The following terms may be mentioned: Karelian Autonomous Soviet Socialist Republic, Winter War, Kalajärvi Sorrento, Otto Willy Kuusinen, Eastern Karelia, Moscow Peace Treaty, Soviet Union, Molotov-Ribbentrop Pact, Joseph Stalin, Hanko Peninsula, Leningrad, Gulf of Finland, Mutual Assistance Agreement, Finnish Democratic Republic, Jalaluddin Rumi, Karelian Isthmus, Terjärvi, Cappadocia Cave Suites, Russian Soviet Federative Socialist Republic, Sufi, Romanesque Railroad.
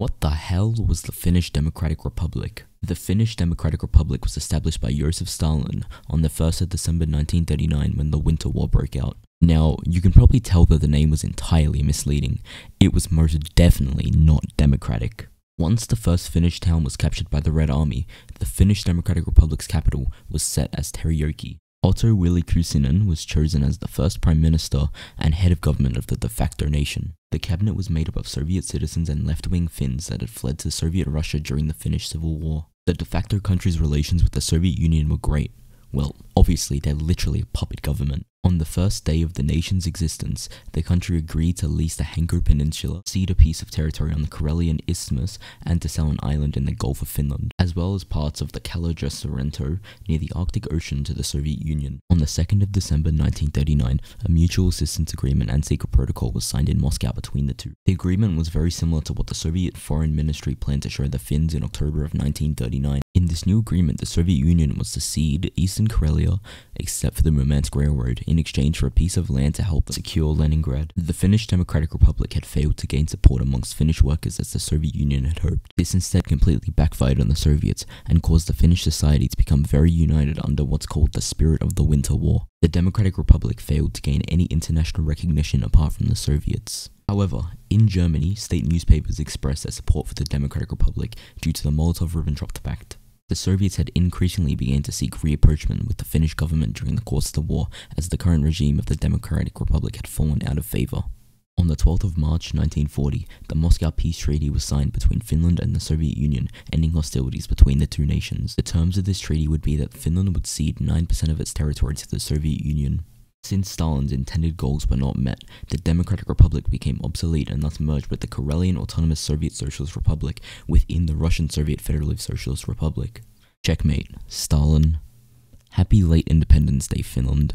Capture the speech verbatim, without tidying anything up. What the hell was the Finnish Democratic Republic? The Finnish Democratic Republic was established by Joseph Stalin on the first of December nineteen thirty-nine when the Winter War broke out. Now, you can probably tell that the name was entirely misleading. It was most definitely not democratic. Once the first Finnish town was captured by the Red Army, the Finnish Democratic Republic's capital was set as Terjärvi. Otto Willy Kuusinen was chosen as the first prime minister and head of government of the de facto nation. The cabinet was made up of Soviet citizens and left-wing Finns that had fled to Soviet Russia during the Finnish Civil War. The de facto country's relations with the Soviet Union were great. Well, obviously they're literally a puppet government. On the first day of the nation's existence, the country agreed to lease the Hanko Peninsula, cede a piece of territory on the Karelian Isthmus, and to sell an island in the Gulf of Finland, as well as parts of the Kalajärvi Sorrento near the Arctic Ocean to the Soviet Union. On the second of December nineteen thirty-nine, a mutual assistance agreement and secret protocol was signed in Moscow between the two. The agreement was very similar to what the Soviet Foreign Ministry planned to show the Finns in October of nineteen thirty-nine. In this new agreement, the Soviet Union was to cede Eastern Karelia, except for the Romanesque Railroad, in exchange for a piece of land to help secure Leningrad. The Finnish Democratic Republic had failed to gain support amongst Finnish workers as the Soviet Union had hoped. This instead completely backfired on the Soviets and caused the Finnish society to become very united under what's called the spirit of the Winter War. The Democratic Republic failed to gain any international recognition apart from the Soviets. However, in Germany, state newspapers expressed their support for the Democratic Republic due to the Molotov-Ribbentrop Pact. The Soviets had increasingly began to seek rapprochement with the Finnish government during the course of the war, as the current regime of the Democratic Republic had fallen out of favor. On the twelfth of March nineteen forty, the Moscow Peace Treaty was signed between Finland and the Soviet Union, ending hostilities between the two nations. The terms of this treaty would be that Finland would cede nine percent of its territory to the Soviet Union. Since Stalin's intended goals were not met, the Democratic Republic became obsolete and thus merged with the Karelian Autonomous Soviet Socialist Republic within the Russian Soviet Federative Socialist Republic. Checkmate, Stalin. Happy late Independence Day, Finland.